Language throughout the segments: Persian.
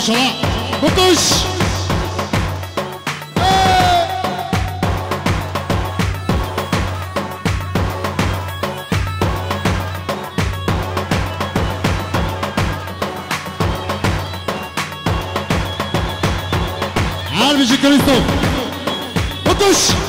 10 بطش عارف كريستو بطش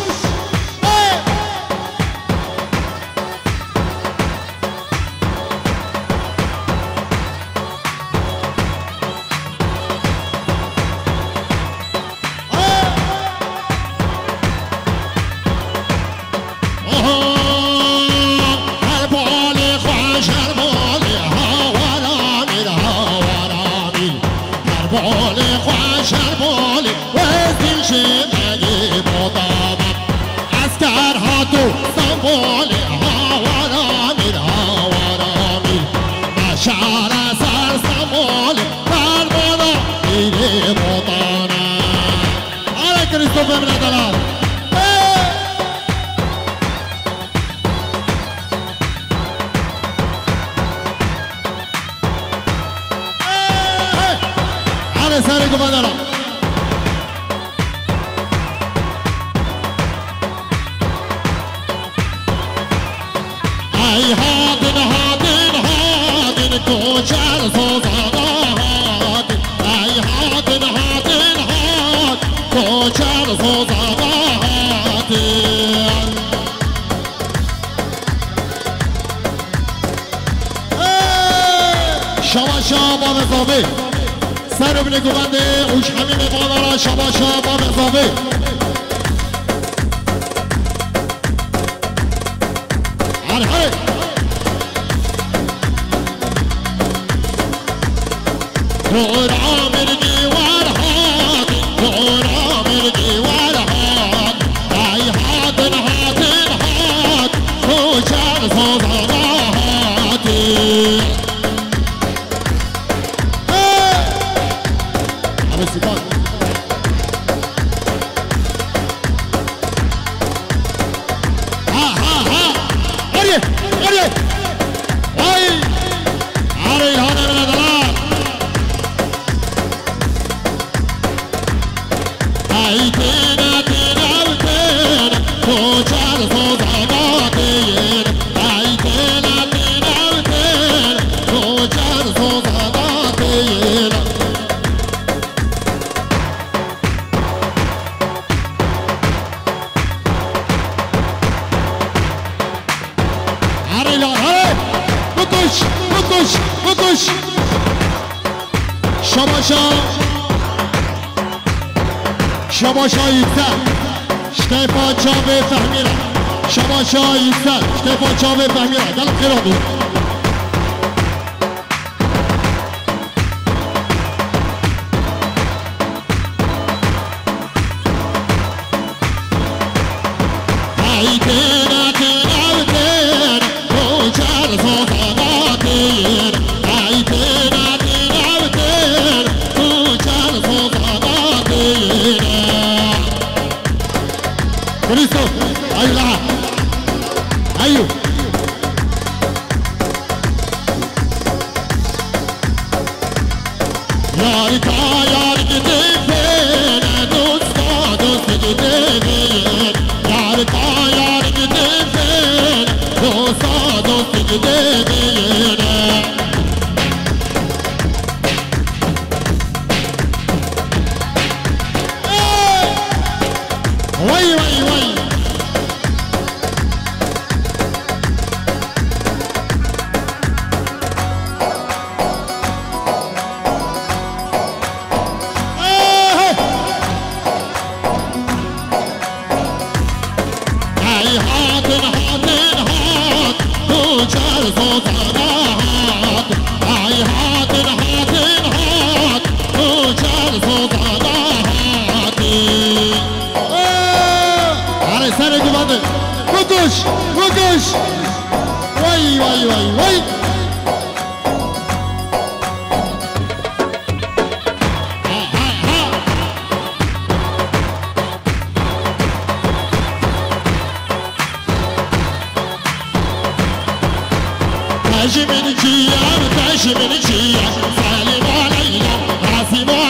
تجي من جيا تجي من جيا سالم علينا عاصمة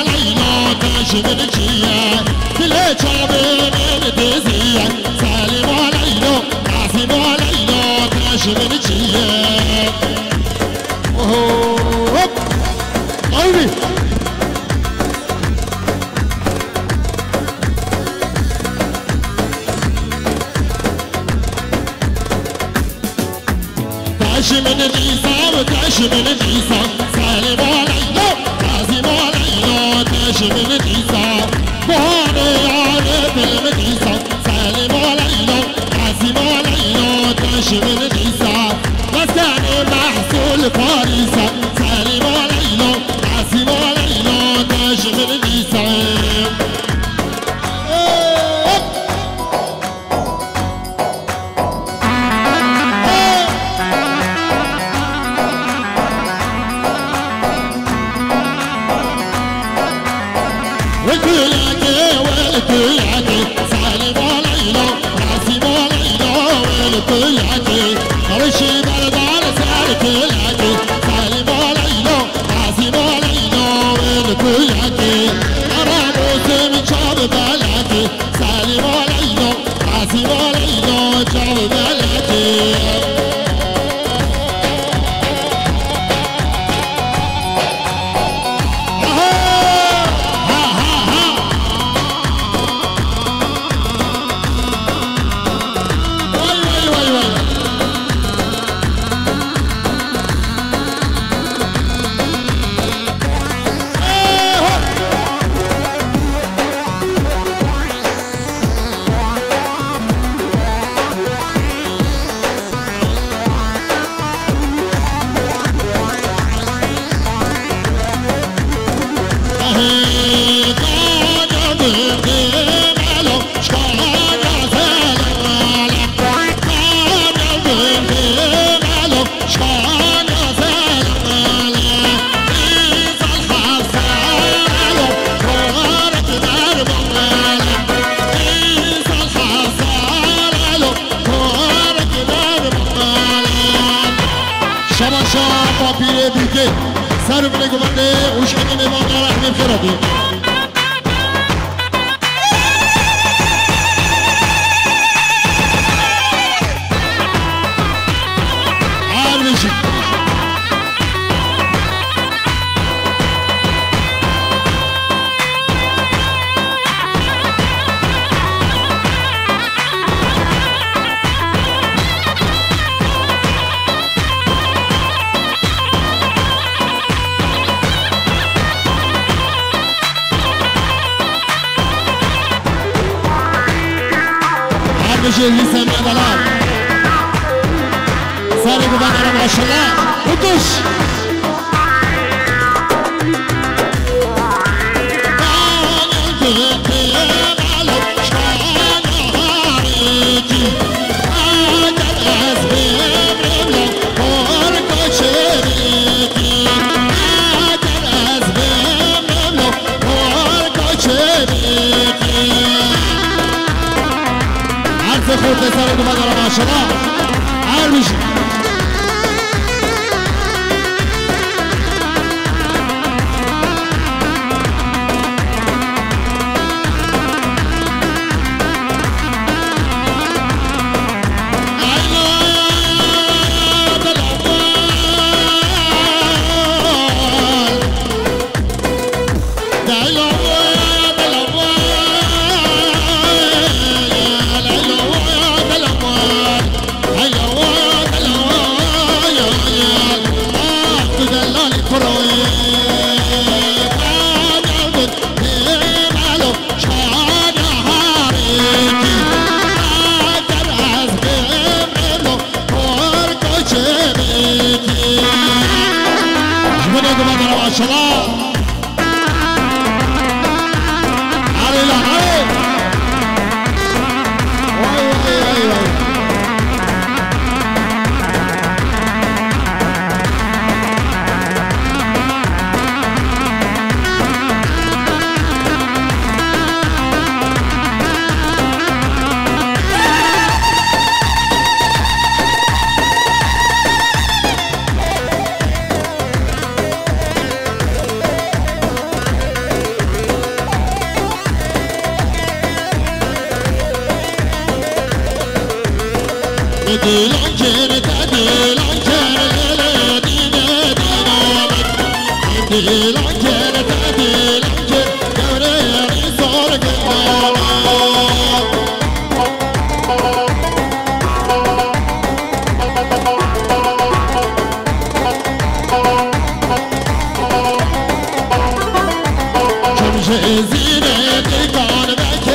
Ciziri تكون بكر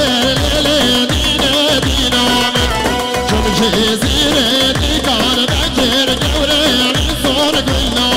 الليل دينا دينا جم Ciziri تكون بكر جوري صور قلنا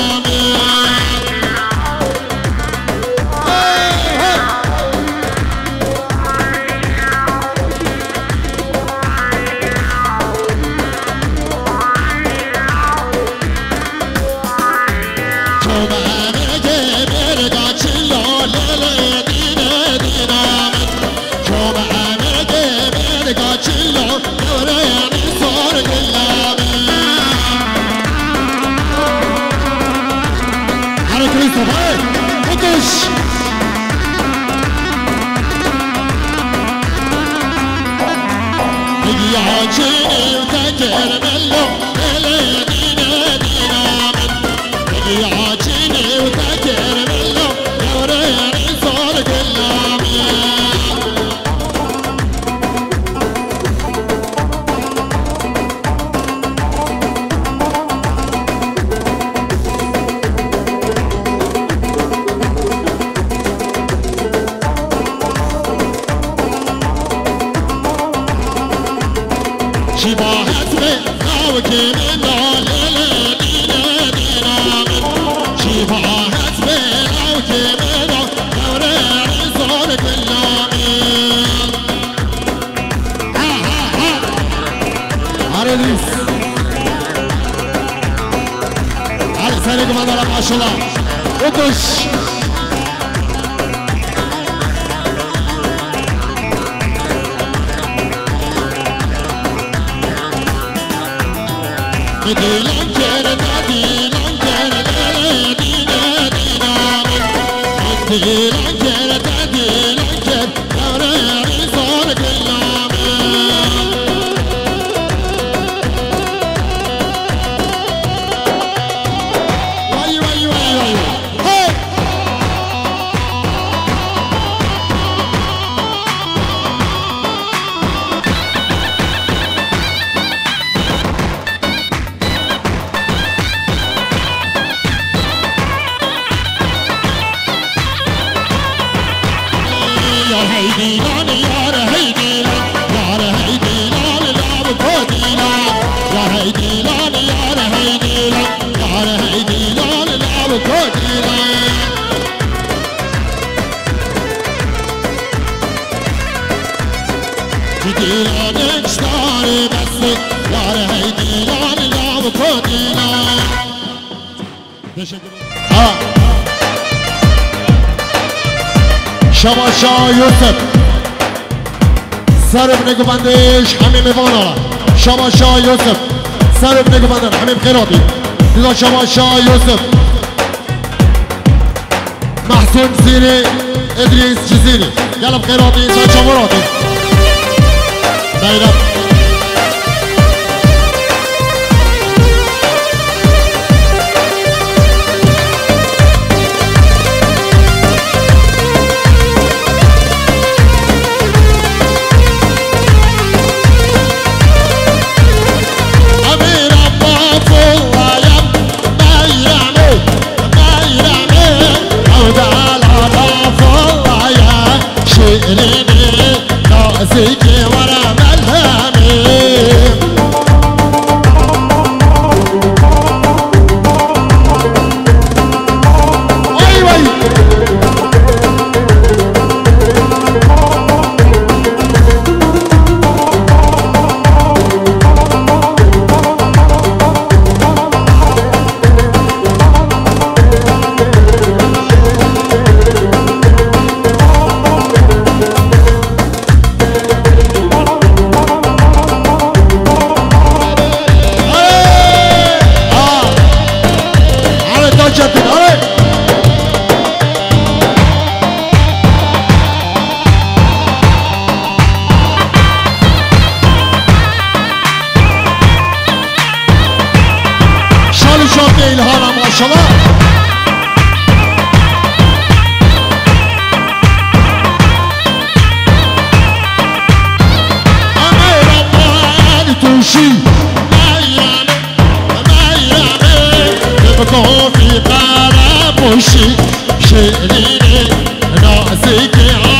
شماشا يوسف سر ابن قبندش حميم إيفانا شماشا يوسف سر ابن قبندش حميم خيراتي لذا شماشا يوسف محسون جزيري إدريس جزيري يلا بخيراتي سر شموراتي دايرة ناسيكي ورا ملهمي وي وي في قرابوشي شيريني راسك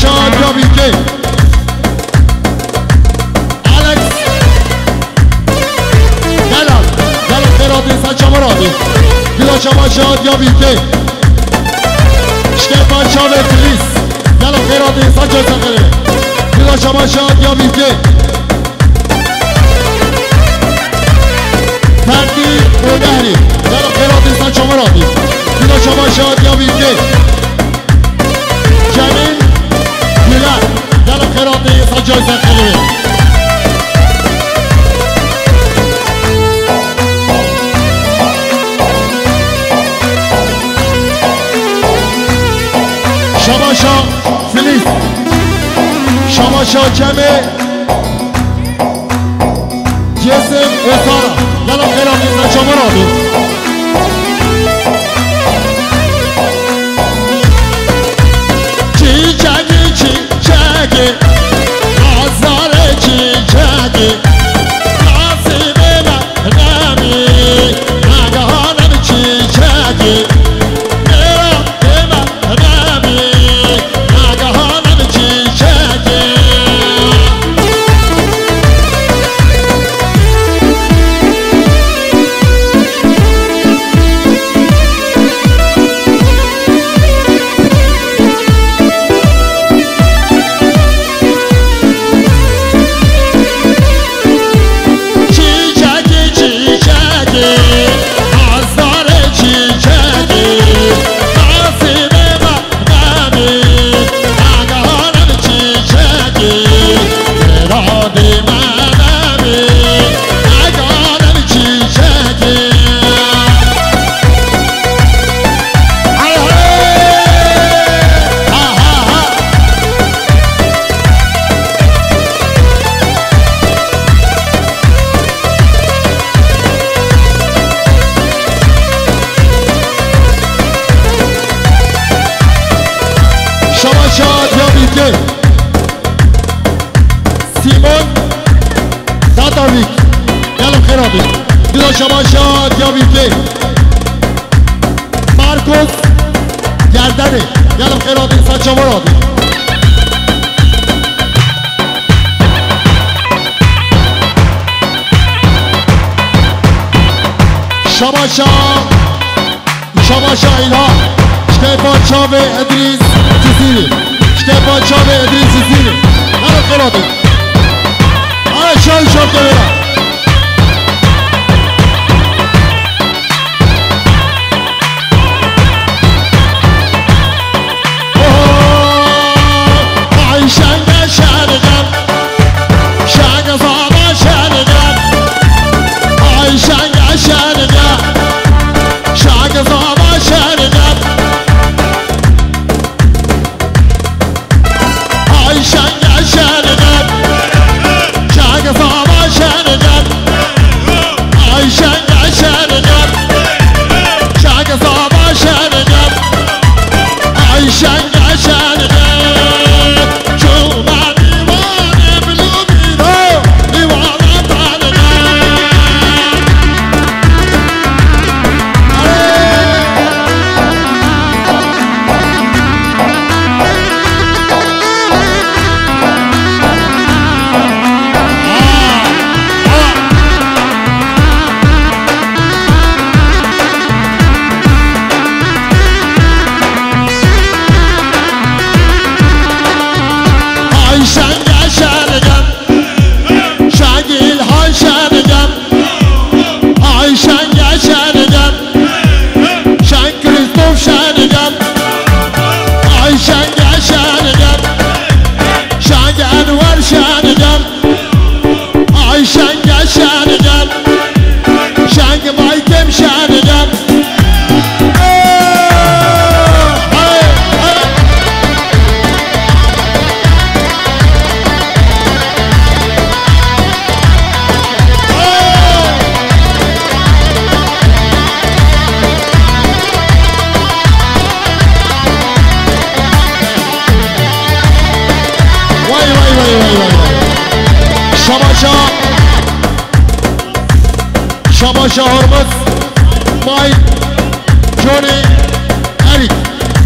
Johnny, Eric,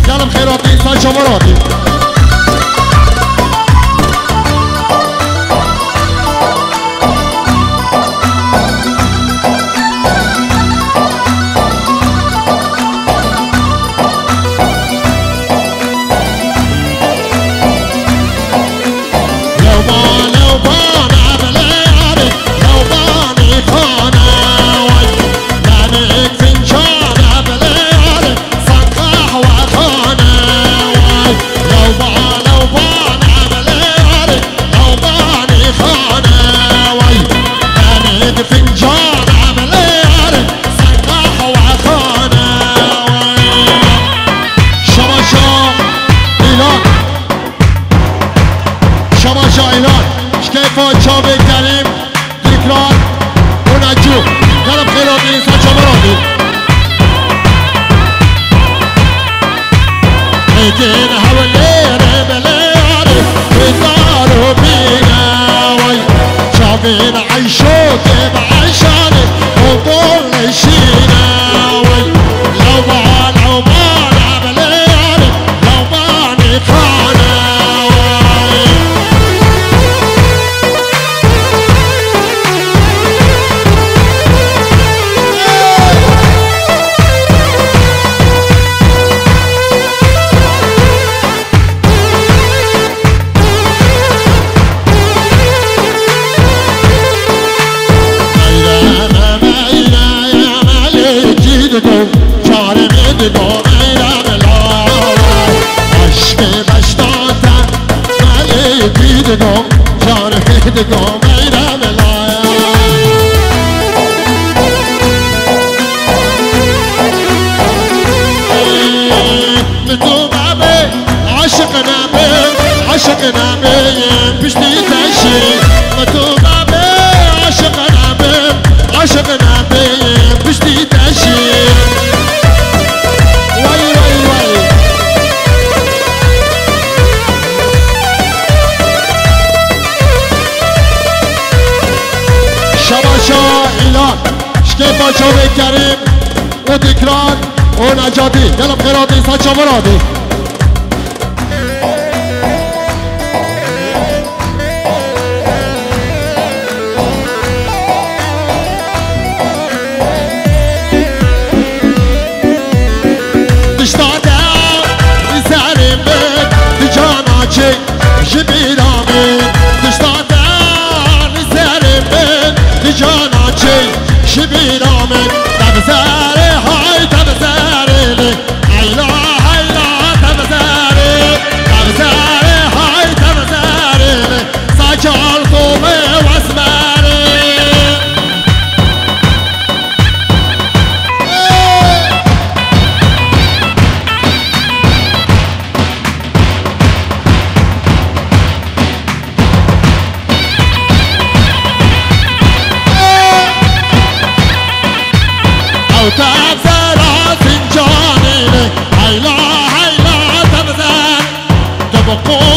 canım Kheyrati, Sancho Morati. بنعيشوك بعشانك وطول الشناوي. لو بانا بليالي لو باني خاناوي. Go شبه كريم وتكرار ونجاتي يلا بخيراتي ساتشا مراتي. تشتاق لسعري بيت لجاناتي جيبي رامي. تشتاق لسعري بيت لجاناتي شبي رامي. تبزاري هاي تبزاري لي هيلا هيلا تبزاري. تبزاري هاي تبزاري لي ساجال قومي واسماري. تبزر فنجاني لي هيلا هيلا تبزر تبقوا